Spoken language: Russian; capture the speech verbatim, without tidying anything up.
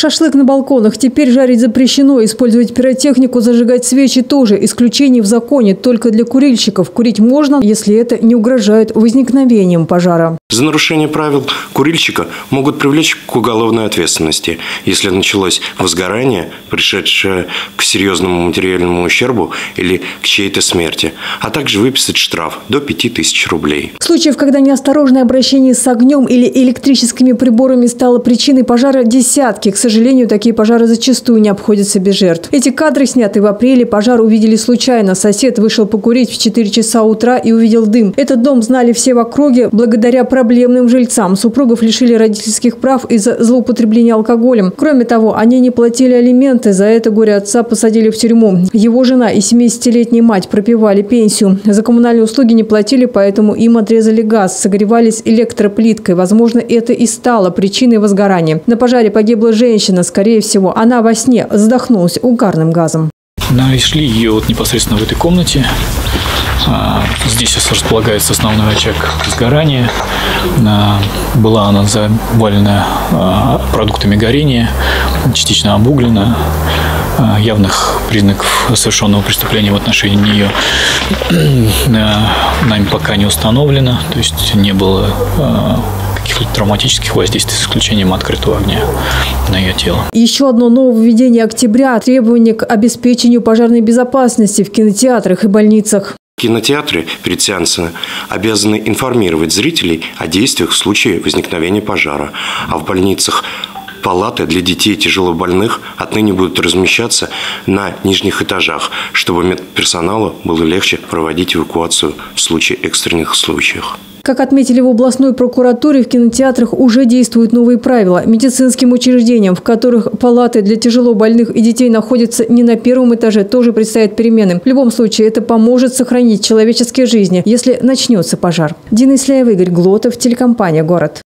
Шашлык на балконах теперь жарить запрещено. Использовать пиротехнику, зажигать свечи тоже. Исключение в законе только для курильщиков. Курить можно, если это не угрожает возникновением пожара. За нарушение правил курильщика могут привлечь к уголовной ответственности, если началось возгорание, пришедшее к серьезному материальному ущербу или к чьей-то смерти, а также выписать штраф до пяти тысяч рублей. Случаев, когда неосторожное обращение с огнем или электрическими приборами стало причиной пожара, десятки. К сожалению, такие пожары зачастую не обходятся без жертв. Эти кадры сняты в апреле. Пожар увидели случайно. Сосед вышел покурить в четыре часа утра и увидел дым. Этот дом знали все в округе благодаря проблемным жильцам. Супругов лишили родительских прав из-за злоупотребления алкоголем. Кроме того, они не платили алименты. За это горе отца посадили в тюрьму. Его жена и семидесятилетняя мать пропивали пенсию. За коммунальные услуги не платили, поэтому им отрезали газ. Согревались электроплиткой. Возможно, это и стало причиной возгорания. На пожаре погибла женщина. Скорее всего, она во сне задохнулась угарным газом. Нашли ее вот непосредственно в этой комнате. Здесь располагается основной очаг сгорания. Была она завалена продуктами горения, частично обуглена. Явных признаков совершенного преступления в отношении нее нами пока не установлено. То есть не было каких-то травматических воздействий с исключением открытого огня на ее тело. Еще одно нововведение октября – требование к обеспечению пожарной безопасности в кинотеатрах и больницах. Кинотеатры перед сеансом обязаны информировать зрителей о действиях в случае возникновения пожара, а в больницах палаты для детей тяжелобольных отныне будут размещаться на нижних этажах, чтобы медперсоналу было легче проводить эвакуацию в случае экстренных случаев. Как отметили в областной прокуратуре, в кинотеатрах уже действуют новые правила. Медицинским учреждениям, в которых палаты для тяжелобольных и детей находятся не на первом этаже, тоже предстоят перемены. В любом случае, это поможет сохранить человеческие жизни, если начнется пожар. Дина Исляева, Игорь Глотов, телекомпания «Город».